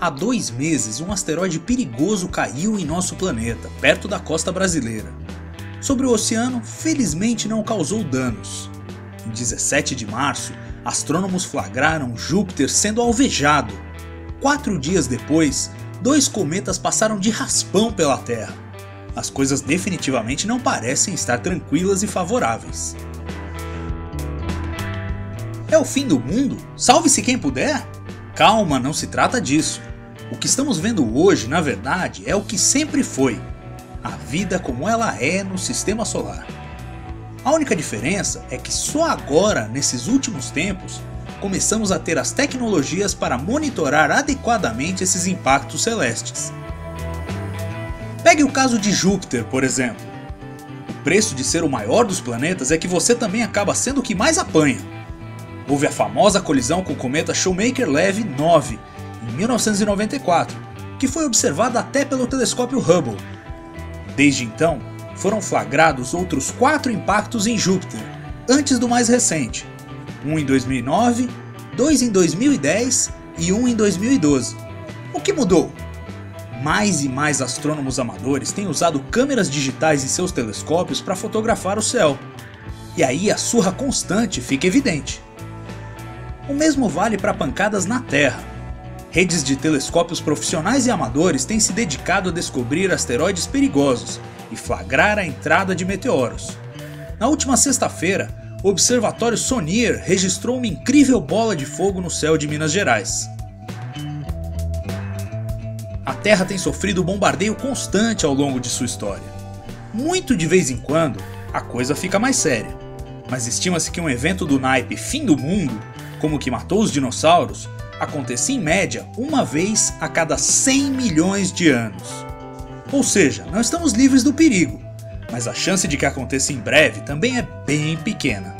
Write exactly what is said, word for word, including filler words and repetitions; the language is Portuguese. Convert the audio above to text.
Há dois meses, um asteroide perigoso caiu em nosso planeta, perto da costa brasileira. Sobre o oceano, felizmente não causou danos. Em dezessete de março, astrônomos flagraram Júpiter sendo alvejado. Quatro dias depois, dois cometas passaram de raspão pela Terra. As coisas definitivamente não parecem estar tranquilas e favoráveis. É o fim do mundo? Salve-se quem puder! Calma, não se trata disso. O que estamos vendo hoje, na verdade, é o que sempre foi. A vida como ela é no sistema solar. A única diferença é que só agora, nesses últimos tempos, começamos a ter as tecnologias para monitorar adequadamente esses impactos celestes. Pegue o caso de Júpiter, por exemplo. O preço de ser o maior dos planetas é que você também acaba sendo o que mais apanha. Houve a famosa colisão com o cometa Shoemaker-Levy nove, em mil novecentos e noventa e quatro, que foi observada até pelo telescópio Hubble. Desde então, foram flagrados outros quatro impactos em Júpiter, antes do mais recente, um em dois mil e nove, dois em dois mil e dez e um em dois mil e doze. O que mudou? Mais e mais astrônomos amadores têm usado câmeras digitais em seus telescópios para fotografar o céu. E aí a surra constante fica evidente. O mesmo vale para pancadas na Terra. Redes de telescópios profissionais e amadores têm se dedicado a descobrir asteroides perigosos e flagrar a entrada de meteoros. Na última sexta-feira, o observatório Sonier registrou uma incrível bola de fogo no céu de Minas Gerais. A Terra tem sofrido bombardeio constante ao longo de sua história. Muito de vez em quando, a coisa fica mais séria. Mas estima-se que um evento do naipe fim do mundo, como o que matou os dinossauros, acontecia em média uma vez a cada cem milhões de anos. Ou seja, não estamos livres do perigo, mas a chance de que aconteça em breve também é bem pequena.